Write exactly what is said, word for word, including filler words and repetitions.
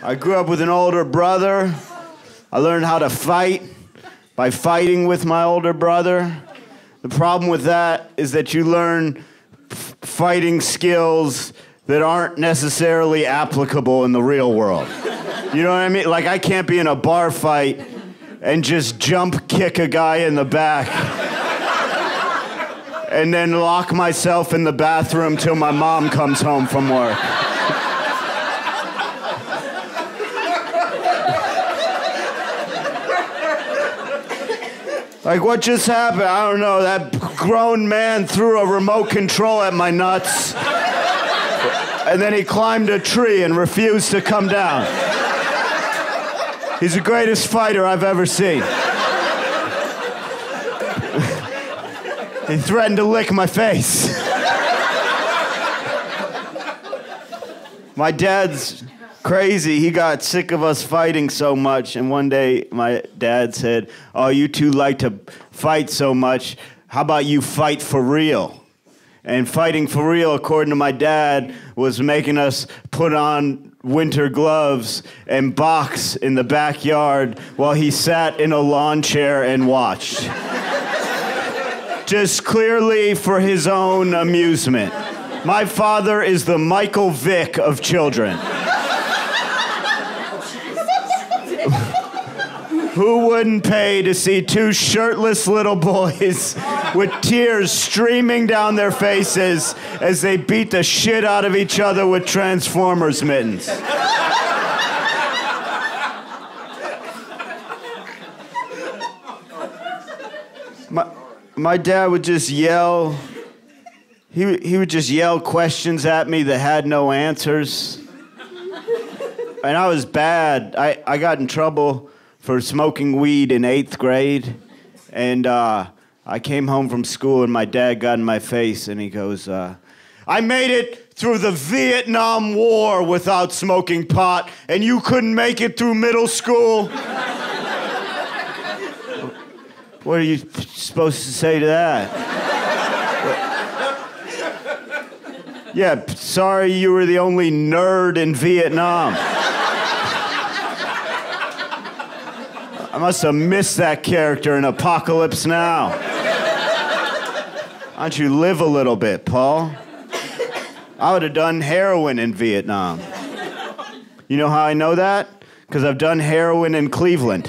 I grew up with an older brother. I learned how to fight by fighting with my older brother. The problem with that is that you learn fighting skills that aren't necessarily applicable in the real world. You know what I mean? Like, I can't be in a bar fight and just jump kick a guy in the back and then lock myself in the bathroom till my mom comes home from work. Like, what just happened? I don't know. That grown man threw a remote control at my nuts. And then he climbed a tree and refused to come down. He's the greatest fighter I've ever seen. He threatened to lick my face. My dad's crazy. He got sick of us fighting so much, and one day my dad said, "Oh, you two like to fight so much. How about you fight for real?" And fighting for real, according to my dad, was making us put on winter gloves and box in the backyard while he sat in a lawn chair and watched. Just clearly for his own amusement. My father is the Michael Vick of children. Who wouldn't pay to see two shirtless little boys with tears streaming down their faces as they beat the shit out of each other with Transformers mittens? My, my dad would just yell. He, he would just yell questions at me that had no answers. And I was bad. I, I got in trouble for smoking weed in eighth grade. And uh, I came home from school and my dad got in my face and he goes, uh, "I made it through the Vietnam War without smoking pot and you couldn't make it through middle school?" What are you supposed to say to that? Yeah, sorry you were the only nerd in Vietnam. I must have missed that character in Apocalypse Now. Why don't you live a little bit, Paul? I would have done heroin in Vietnam. You know how I know that? Because I've done heroin in Cleveland.